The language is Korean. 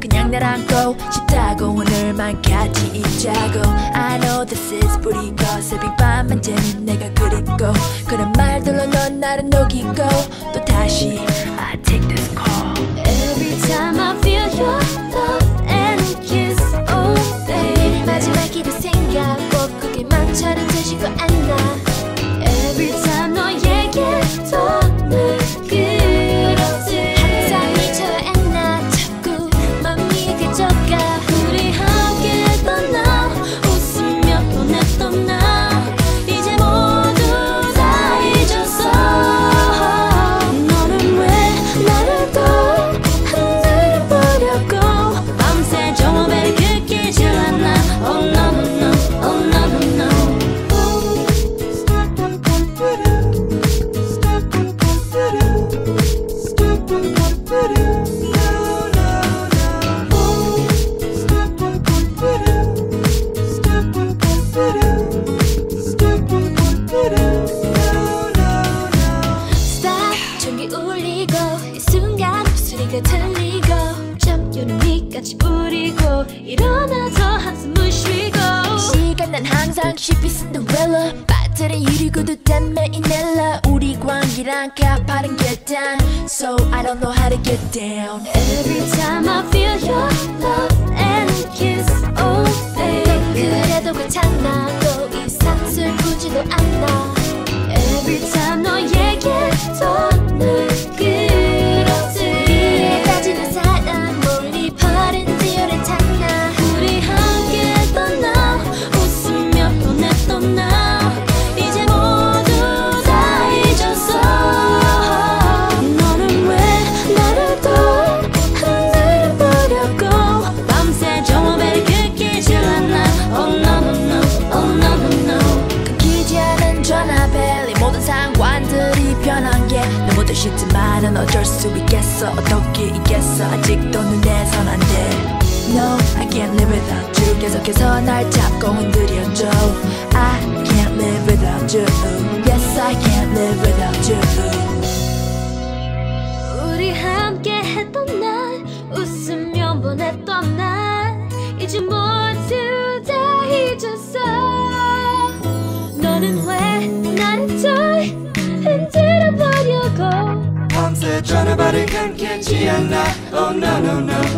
그냥 날 안고 싶다고 오늘만 같이 있자고. I know this is pretty cause every 밤만 쟤는 내가 그립고 그런 말들로 넌 나를 녹이고 또 다시 I take this call. Every time I feel your love and kiss all day 마지막 길을 생각 꼭 그게 망쳐를 드신 거 알나. 틀리고 잠 요는 밑까지 뿌리고 일어나서 한숨을 쉬고 시간 난 항상 쉽게 신데렐라 빠뜨린 유리구두 땜에 이 넬라 우리 관계란 가파른 계단 So I don't know how to get down. Every time I feel your love and kiss all day 그래도 괜찮아 또 이상 슬프지도 않아. Every time 너에게 더 너무도 쉽지만은 어쩔 수 있겠어 어떻게 있겠어 아직도 눈에선 안 돼. No, I can't live without you 계속해서 날 잡고 흔들려줘. I can't live without you. Yes, I can't live without you. 우리 함께 했던 날 웃으며 보냈던 날 이제 모두 다 잊었어. 너는 왜 나를 또 흔들어버려고 밤새 전화발을 끊겠지 않나. Oh no no no